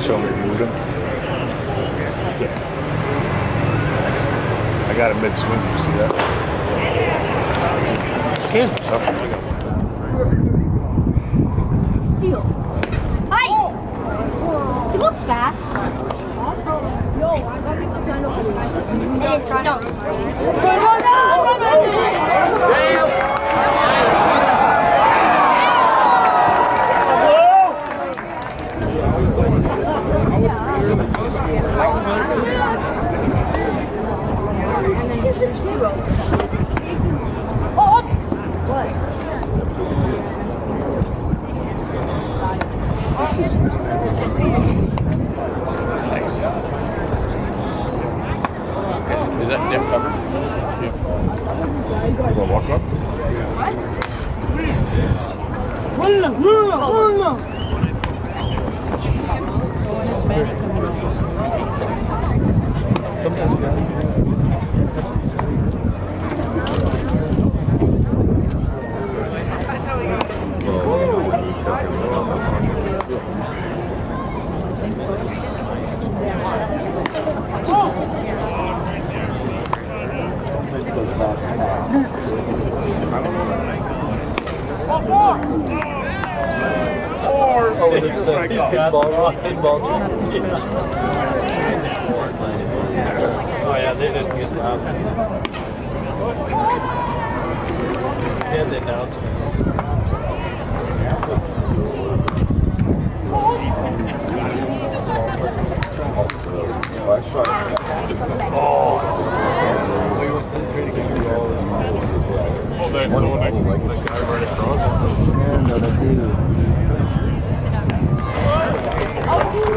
Show me moving. Yeah. I got a mid swing. You see that? Here's myself. Steal. Hi. Oh. He looks fast. No, I'm not going to sign up for Is that depth cover? Yeah. You want to walk up? What? Sometimes pinball. Oh yeah, they didn't get loud. Yeah, they now. Oh, they're doing that guy right across. Yeah, no, that's you.